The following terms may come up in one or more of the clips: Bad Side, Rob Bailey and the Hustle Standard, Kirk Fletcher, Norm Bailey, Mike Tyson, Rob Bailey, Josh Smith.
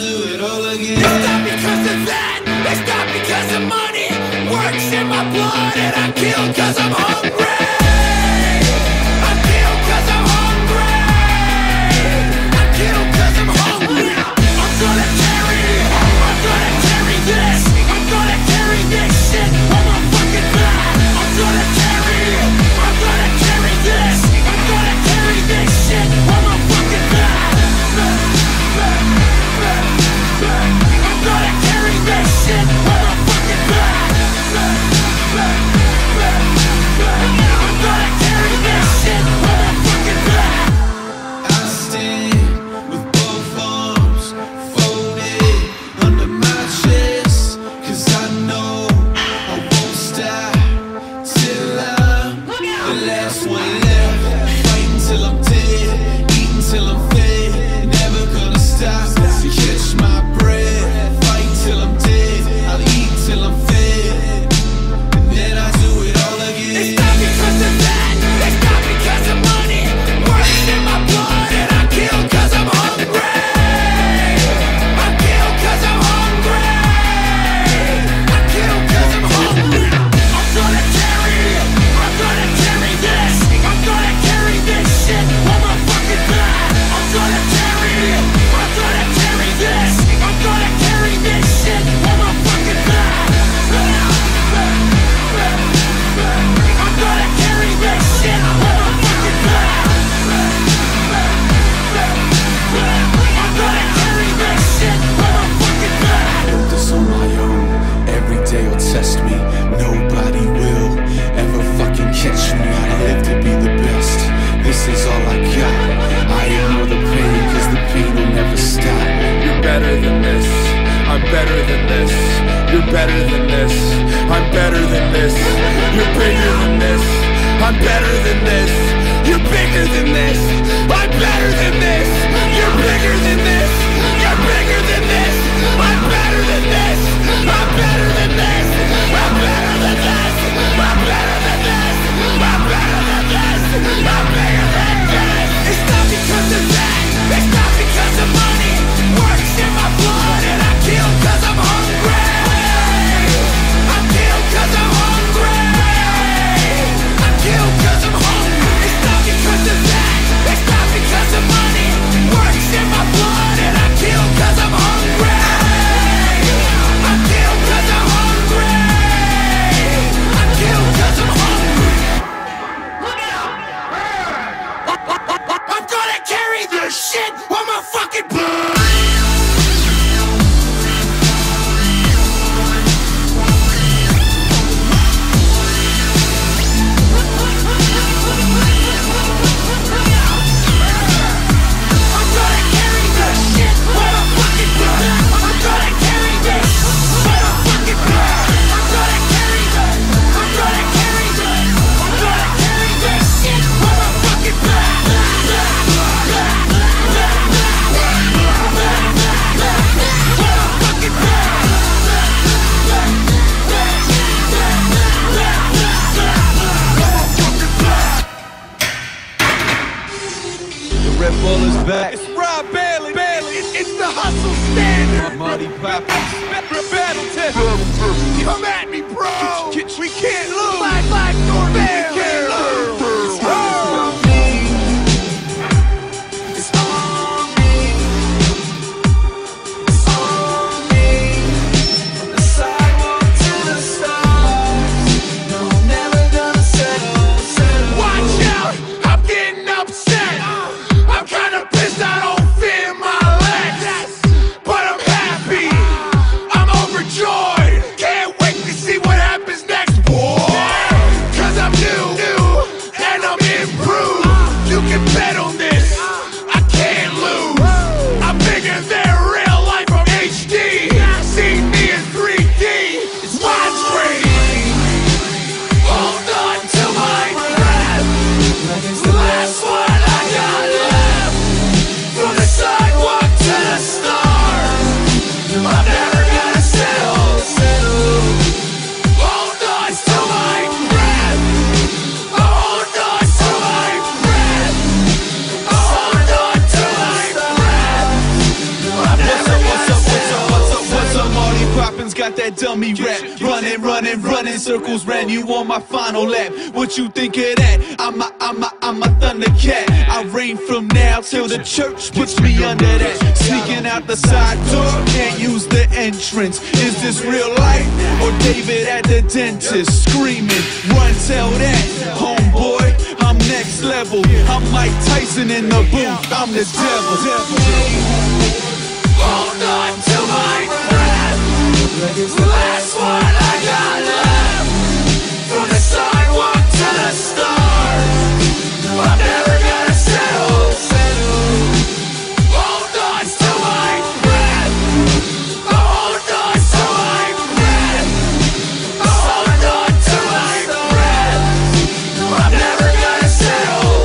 do it all again. It's not because of that, it's not because of money. Work's in my blood and I kill cause I'm hungry. I kill cause I'm hungry. I kill cause I'm hungry. I'm gonna carry this. I'm gonna carry this shit on my fucking back. I'm gonna carry it. I'm gonna carry this. I'm gonna carry this shit on my fucking back. I'm gonna carry this shit on my fucking back. I'm gonna carry this shit on my fucking back. I stand with both arms folded under my chest, cause I know I won't stop till I'm the last one left. Fighting till I'm dead, eating till I'm fed, never gonna stop to catch my breath. Fight till I'm dead, I'll eat till I'm fed, and then I do it all again. It's not because of that, it's not because of money. Working in my blood and I kill cause I'm hungry. I kill cause I'm hungry. I kill cause I'm hungry. I'm gonna carry this. I'm gonna carry this shit on my fucking back. I'm gonna carry it. I'm gonna carry this. I'm gonna carry this shit on my fucking back. I'm gonna carry this shit on my fucking back. I'm gonna carry this shit on my fucking back. Built this on my own, every day will test me. Nobody will ever fucking catch me. I live to be the best, this is all I got. I ignore the pain, cause the pain will never stop. You're better than this, I'm better than this. You're better than this, I'm better than this. You're bigger than this, I'm better than this. You're bigger than this, I'm better than this. You're bigger than this, you're bigger than this. I'm better than this, I'm better than this. I'm better than this, I'm better than this. I'm better than this, I'm bigger than this. It's not because of that, it's not because of money. Works in my blood and I kill cause I'm hungry. I kill cause I'm hungry. I kill cause I'm hungry. It's not because of that, it's not because of money. Works in my blood and I kill cause I'm hungry. I kill cause I'm hungry. I kill cause I'm hungry. I'm gonna carry this shit on my fucking blood. Bull is back. It's Rob Bailey. It's the hustle standard. Money Pop. Battle test. Come at me, bro. We can't lose. Like Norm Bailey. We can't lose. It's on me. It's on me. It's on me. From the sidewalk to the stars. No, I'm never gonna settle. Watch out! I'm getting upset. I don't fear my legs, but I'm happy. I'm overjoyed. Can't wait poppin's got that dummy rap. Running circles round you on my final lap. What you think of that? I'm a Thundercat. I reign from now till the church puts me under that. Sneaking out the side door, can't use the entrance. Is this real life or David at the dentist screaming? Run, tell that homeboy I'm next level. I'm Mike Tyson in the booth, I'm the devil. Hold on to my breath, like it's the last one I got left. From the sidewalk to the stars, I'm never gonna settle. Hold on to my breath, hold on to my breath, hold on to my breath, I'm never gonna settle.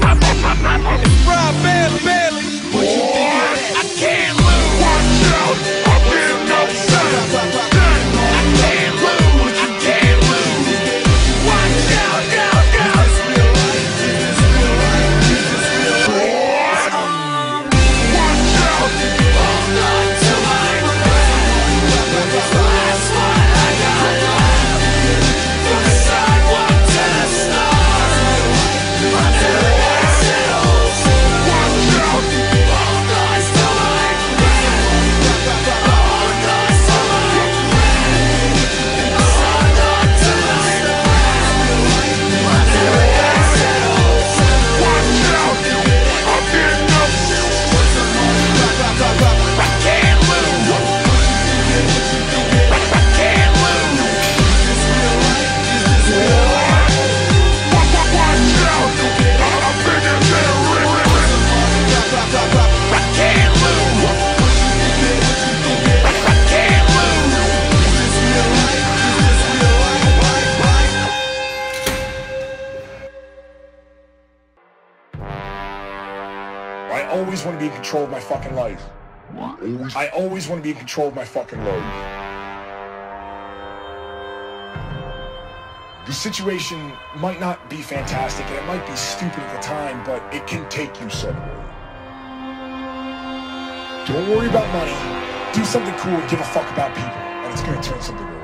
It's Rob Bailey. What you think of that? I can't lose. Watch out, I'll get no son. I can't lose, I can't lose. Watch out, go. Watch out, hold on to my breath. It's the last one I got left. From the sidewalk to the stars, I'm never gonna settle. I always want to be in control of my fucking life. I always want to be in control of my fucking life. The situation might not be fantastic and it might be stupid at the time, but it can take you somewhere. Don't worry about money. Do something cool and give a fuck about people, and it's going to turn something around.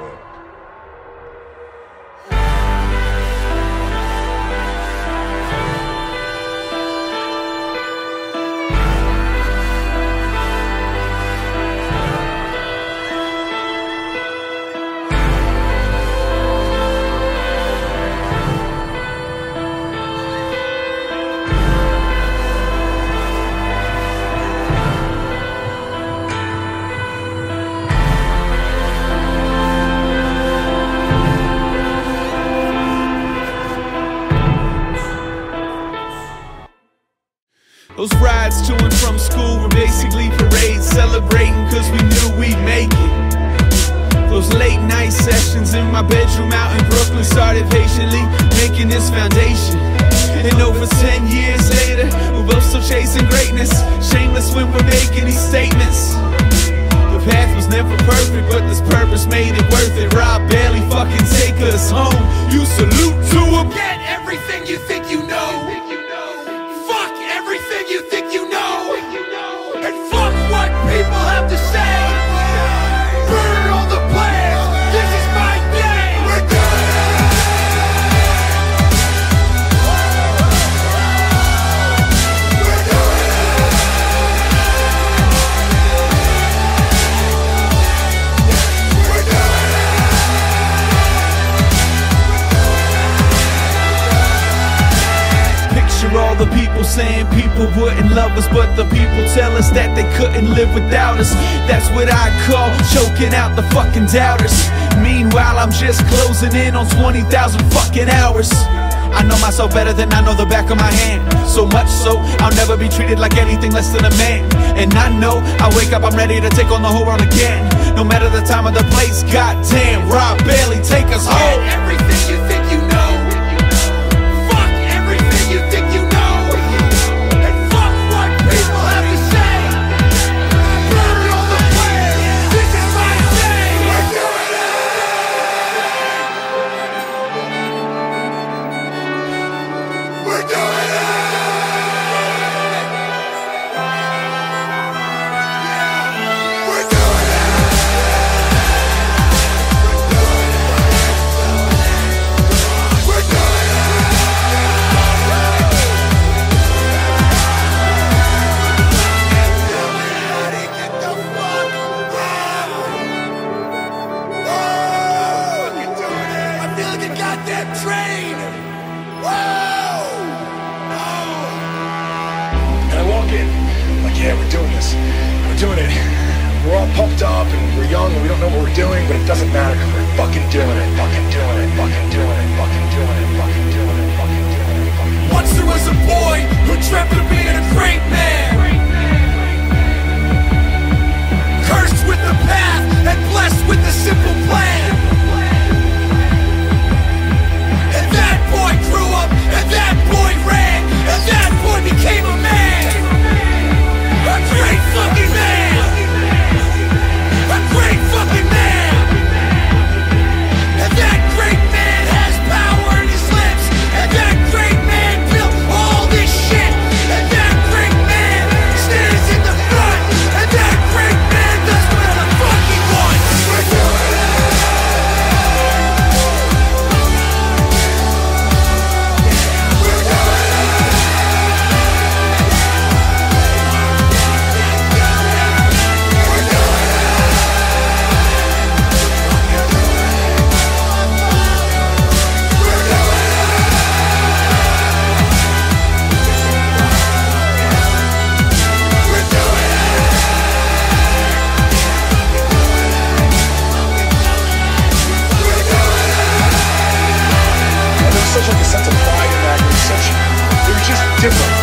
Those rides to and from school were basically parades, celebrating cause we knew we'd make it. Those late night sessions in my bedroom out in Brooklyn started patiently making this foundation. And over 10 years later, we're both still chasing greatness, shameless when we're making these statements. The path was never perfect, but this purpose made it worth it. Rob Bailey fucking take us home, you salute to him. Get everything you think you know, you think you know, and fuck what people have to say. Burn all the plans, this is my day. We're doing it. We're doing it. We're doing it. Picture all the people saying people wouldn't love us, but the people tell us that they couldn't live without us. That's what I call choking out the fucking doubters. Meanwhile, I'm just closing in on 20,000 fucking hours. I know myself better than I know the back of my hand, so much so I'll never be treated like anything less than a man. And I know I wake up, I'm ready to take on the whole world again, no matter the time or the place. Goddamn, Rob Bailey, take us home. Everything you think you know, fuck everything you think you know. in. Like, yeah, we're doing this. We're doing it. We're all pumped up and we're young and we don't know what we're doing, but it doesn't matter because we're fucking doing it. Fucking doing it. Fucking doing it. Fucking doing it. Fucking doing it. Fucking doing it. Fucking doing it. Once there was a boy who dreamt of being a great man. Cursed with the path and blessed with the simple plan. And that boy grew up and that boy ran and that boy became a man. A great fucking man. A great fucking man. And that great man has power in his lips. And that great man built all this shit. And that great man stands in the front. And that great man does what the fuck he wants. We're doing it. Different.